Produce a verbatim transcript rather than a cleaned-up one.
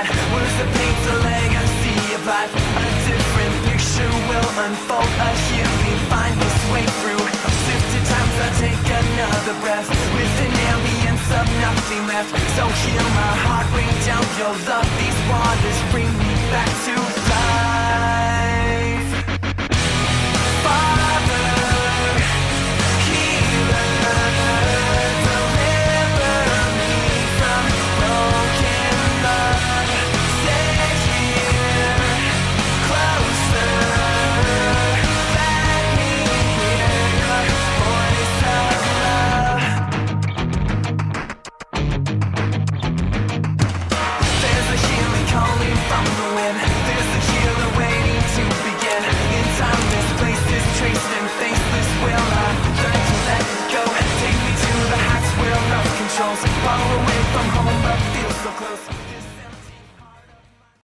inside. Words that paint the legacy of life. A different picture will unfold. A healing find this way through. Fifty times I take another breath with an ambience of nothing left. So hear my heart ring down your love. These waters bring me back to